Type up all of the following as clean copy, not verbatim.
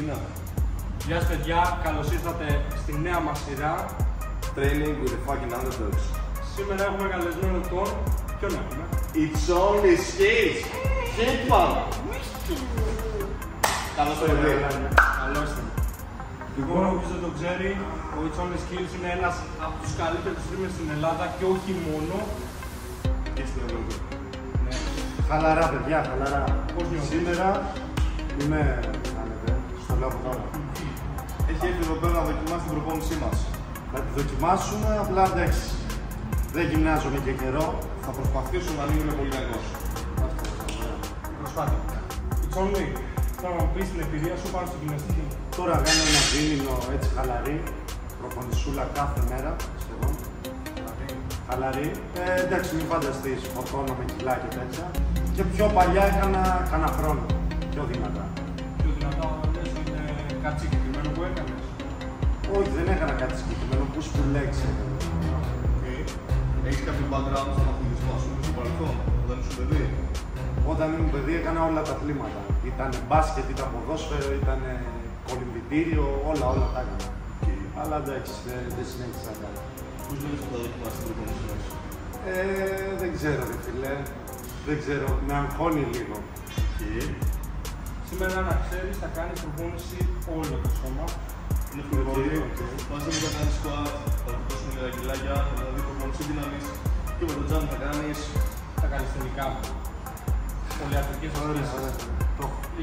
Γεια. Γεια σας παιδιά, καλώς ήρθατε στη νέα μας σειρά Training with the fucking underdogs. Σήμερα έχουμε καλεσμένο τον... ποιον έχουμε? It's only skills! Σύμπαν! Καλώς το παιδί. Καλώς ήρθατε. Λοιπόν, όποιος δεν το ξέρει, ο ItsOnlySkillz είναι ένας από τους καλύτερους streamers στην Ελλάδα και όχι μόνο. Και στην Ευρώπη. Χαλαρά παιδιά, χαλαρά. Σήμερα είμαι... Έχει έρθει εδώ πέρα να δοκιμάσει την προπόνησή μας. Να τη δοκιμάσουμε, απλά εντάξει. Δεν γυμνάζομαι και καιρό. Θα προσπαθήσω να μην είμαι πολύ αργός. Αυτό. Προσπάθεια. Τσόνι, θέλω να μου πεις την εμπειρία σου πάνω στη γυμναστική. Τώρα κάνω ένα δίμηνο έτσι χαλαρή. Προπονησούλα κάθε μέρα σχεδόν. Χαλαρή. Εντάξει, μην φανταστείς φορτώνω με κιλά και τέτοια. Και πιο παλιά έκανα κανένα χρόνο. Πιο δυνατά. Κάτι συγκεκριμένο που έκανες? Όχι, δεν έκανα κάτι συγκεκριμένο, push pull legs έκανα. Okay. Έχεις κάποιο background στον αθλητισμό σου στο παρελθόν, όταν ήσουν παιδί? Όταν ήμουν παιδί έκανα όλα τα αθλήματα. Ήταν μπάσκετ, ήταν ποδόσφαιρο, ήταν κολυμπητήριο, όλα τα έκανα. Okay. Αλλά εντάξει, δεν συνέχισα κάτι. Πώς βλέπεις ότι θα δοκιμάσεις την προπόνησή σου? Δεν ξέρω ρε φίλε, δεν ξέρω, με αγχώνει λίγο. Okay. Σήμερα να ξέρεις θα κάνεις προπόνηση όλο το σώμα. Είναι πολύ ωραία. Πάσε μου θα κάνεις squat, θα βοηθώσουν λίγα κιλάκια, θα δει προπόνηση δύναμης και με το jump θα κάνεις τα καλλισθενικά μου. Πολυαθλητικές ασκήσεις. Ωραία, ωραία. Ωραία.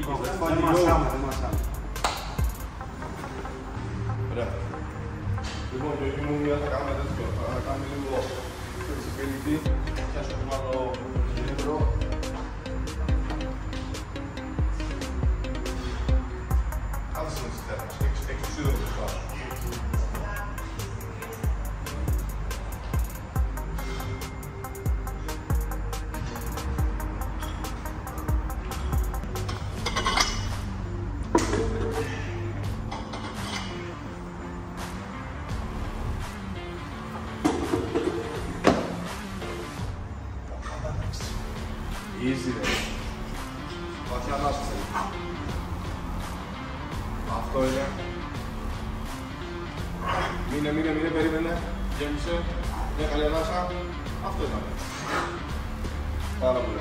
Λοιπόν, το ίδιο μου μία θα κάνουμε τέτοιο. Θα κάνουμε λίγο flexibility. Θα πιάσω το μάλλο χιλιετρό. Easy ρε. Βαθιά ανάσταση. Αυτό είναι. Μείνε, περίμενε. Γέμισε. Μια καλή ανάσα. Αυτό ήταν. Πάρα πολύ.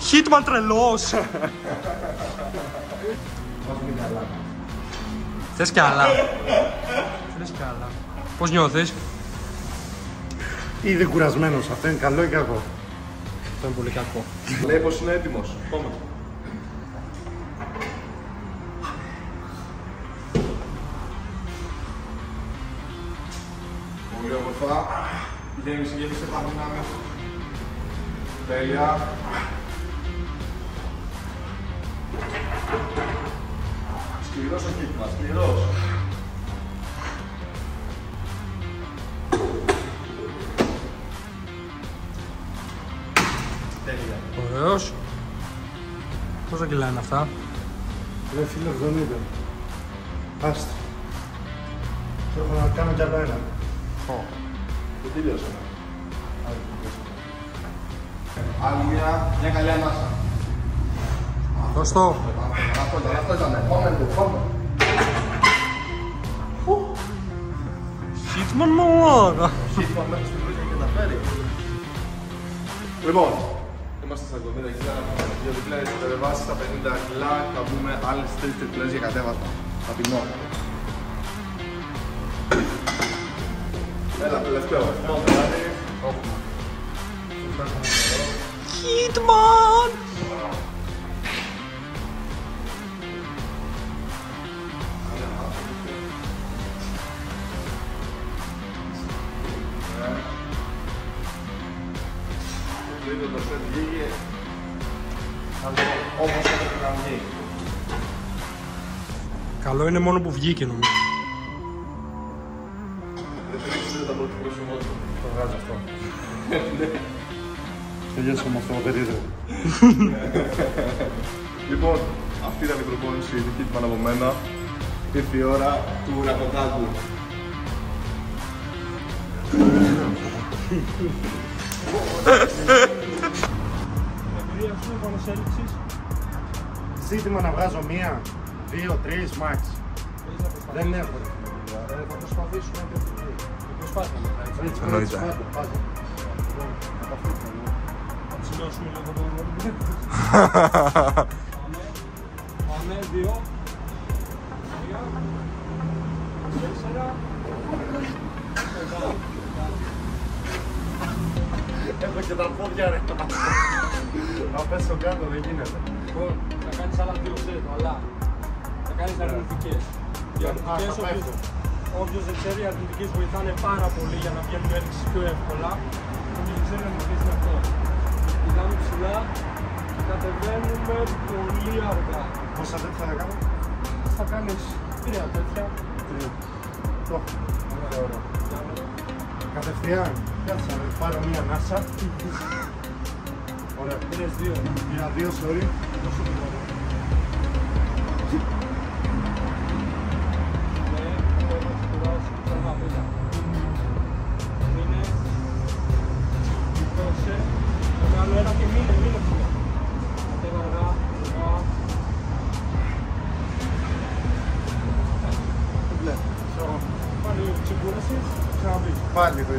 Hitman τρελός. Βάζουμε κι άλλα. Θες κι άλλα. Πώς νιώθεις? Είδε κουρασμένος, αυτό είναι καλό ή κακό? Αυτό είναι πολύ κακό. Λέει πως είναι έτοιμος. Πάμε. Πολύ όμορφα. Γέμισε, πάμε να με. Τέλεια. Σκληρός ο Hitman, σκληρός. Ωραίος. Πόσα κιλά είναι αυτά? Ρε φίλε 70. Άστα. Θέλω να κάνω κι άλλο ένα. Δεν τελειώσα. Άλλη μια καλή ανάσα. Δωστό. Αυτό ήταν. Επόμενο. Hitman μαλάκα. Hitman μέχρι στην πρώτη και τα φέρει. Λοιπόν. Είμαστε στα 70 κιλά, δύο διπλές υπερβάσεις στα 50 κιλά, θα μπούμε άλλες τρεις τριπλές για κατέβασμα. Ταπεινό. Έλα, τελευταίο. Hitman! Το σετ βγήκε όπως έπρεπε να βγει. Καλό είναι μόνο που βγήκε νομίζω. Δεν πήγε τα πρώτη πρόσημο του. Το βγάζει αυτό. Τελειώσαμε όμως το περίπτωμα. Λοιπόν, αυτή ήταν η προπόνηση του Hitman από μένα. Ήρθε η ώρα του ρακοτάκου. Εμπειρία σου, επανεσέλιξης. ζήτημα να βγάζω μία, δύο, τρεις, max. Δεν έχω. Θα προσπαθήσουμε και προσπάθουμε. Θα πάμε δύο, τρία, τέσσερα. Έχω και τα πόδια ρε. Να πέσω κάτω δεν γίνεται. Λοιπόν, θα κάνεις άλλα δύο σετ, αλλά θα κάνεις αρνητικές. Οι αρνητικές, όποιος δεν ξέρει, οι αρνητικές βοηθάνε πάρα πολύ για να βγαίνουν έλξη πιο εύκολα. Όποιος δεν ξέρει, αρνητικές είναι αυτό. Κοιτάμε ψηλά και κατεβαίνουμε πολύ αργά. Πόσα τέτοια θα κάνεις? Θα κάνεις τρία τέτοια. Ωραία, ωραία. Κατευθείαν. Κάτσα, πάρω μία ανάσα. Ωραία, πήρες δύο. Για δύο, sorry. Πάλι το ίδιο.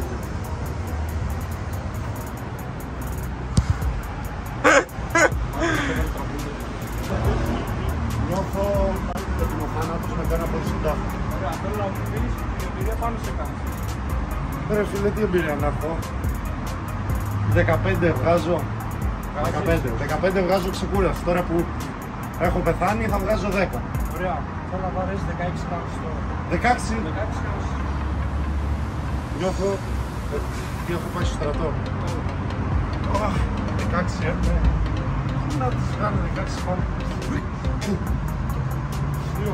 Νιώθω ότι ο θάνατος με κάνει από τη συντάχτη. Ωραία, θέλω να μου πεις την εμπειρία πάνω σε κάτι. Ρε φίλε, τι εμπειρία να έχω. 15 βγάζω. 15 βγάζω ξεκούραση. Τώρα που έχω πεθάνει θα βγάζω 10. Ωραία, θέλω να βαρέσει 16 πάνω τώρα. 16. Νιώθω ότι έχω πάει στο στρατό. 16, ναι. Να τις κάνω 16 πάνω. 2,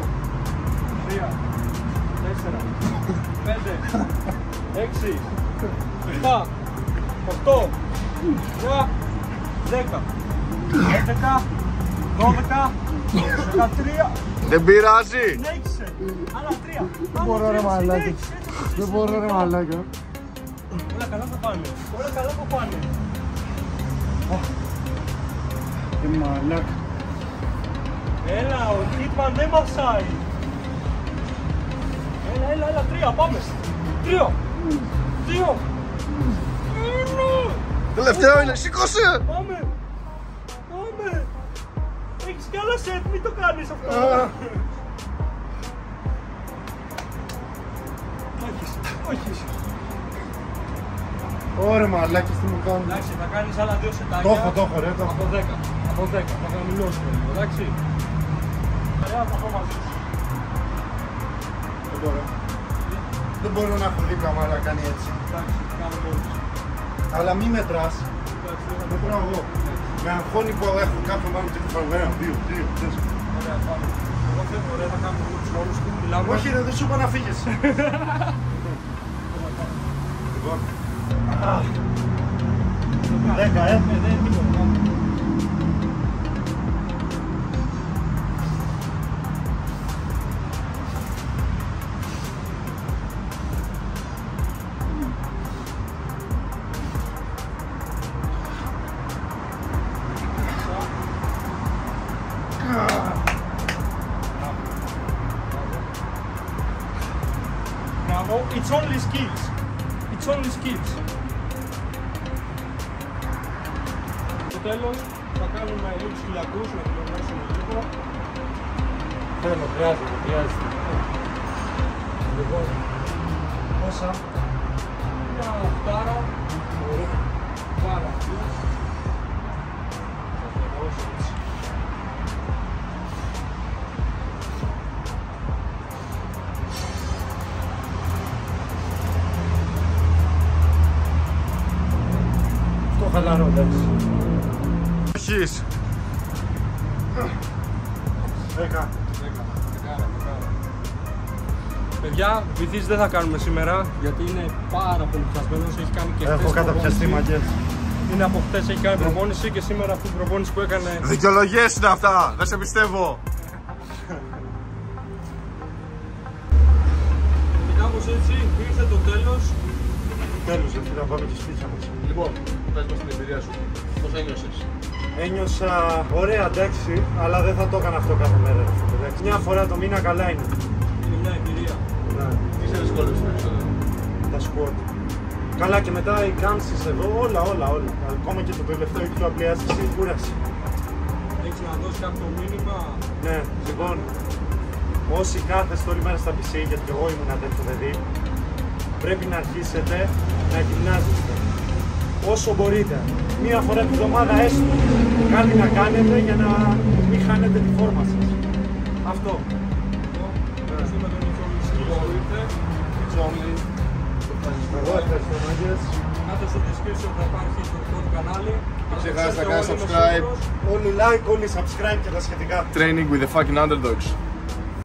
3, 4, 5, 6, 7, 8, 9, 10, 11, 12, 13. Δεν πειράζει. Άλλα 3. Δεν μπορώ ρε μαλάκι. Δεν μπορώ ρε μαλάκι. Όλα καλά που πάνε. Όλα καλά που πάνε. Και μαλάκι. Έλα, ο Τίπαν δεν μασάει. Έλα, έλα, έλα, 3, πάμε. 3, 2, 1. Τελευταίο είναι, σηκώσε. Πάμε. Πάμε. Έχεις κι άλλα σετ, μην το κάνεις αυτό. Όχι. Ωραία μαλάκες, τι μου κάνουν. Εντάξει, θα κάνεις άλλα δύο σετάκια. Το έχω ρε. Από 10. Από 10. Θα χαμηλώσουμε. Εντάξει. Ωραία, θα πω μαζί σου. Δεν μπορώ. Δεν μπορώ να έχω δίπλα μου, αλλά κάνει έτσι. Εντάξει, κάνω μόνος. Αλλά μη μετράς. Εντάξει, δεν μπορώ εγώ. Με αγχώνει που έχω κάποιον πάνω και κουφαλμένα. 2, 3, 4. Ωραία, πάμε. Εγώ φεύγω ρε, θα κάνουμε τους μόνους του. Όχι ρε, δεν σου είπα να φύγεις. Λοιπόν, 10, δεν είναι τίποτα. Bravo, it's only skills. It's only skills. Στο τέλος θα κάνουμε λίγο ψηλακούς, να πληρώσουμε λίγο. Θέλω, χρειάζεται. Λοιπόν, πόσα. Μια οχτάρα. Ωραία. Πάρα δύο. Θα τελειώσω έτσι. Χαλαρό, εντάξει. Έχεις. 10. Παιδιά, βυθίς δεν θα κάνουμε σήμερα, γιατί είναι πάρα πολύ πιασμένος, έχει κάνει και χτες. Έχω καταπιαστεί μαγκές. Είναι από χτες, έχει κάνει προπόνηση και σήμερα αυτή την προπόνηση που έκανε... Δικαιολογίες είναι αυτά, δεν σε πιστεύω. Και κάπως έτσι, ήρθε το τέλος. Τέλος, έτσι να πάμε και σπίτια μας. Λοιπόν, πες μας την εμπειρία σου. Πώς ένιωσες? Ένιωσα ωραία, εντάξει, αλλά δεν θα το έκανα αυτό κάθε μέρα. Εντάξει. Μια φορά το μήνα καλά είναι. Είναι μια εμπειρία. Ναι. Τι σε δυσκόλευσε περισσότερο? Τα σκουότ. Καλά, και μετά οι κάμψεις εδώ, όλα. Ακόμα και το τελευταίο ίκλο απλιάσκηση, η κούραση. Έχεις να δώσεις κάποιο μήνυμα? Ναι, λοιπόν, όσοι κάθεστε όλη μέρα στα πισί, γιατί και εγώ ήμουν τέτοιο παιδί, πρέπει να αρχίσετε να γυμνάζεστε. Όσο μπορείτε, μία φορά την εβδομάδα έστω, κάτι να κάνετε για να μην χάνετε τη φόρμα σας. Αυτό. Ευχαριστώ με τον ItsOnly. Εγώ ευχαριστώ, Μάγκες. Κάτω στο description θα υπάρχει το δικό του κανάλι. Μην ξεχάσετε να κάνετε subscribe. Only like, only subscribe και τα σχετικά. Training with the fucking underdogs.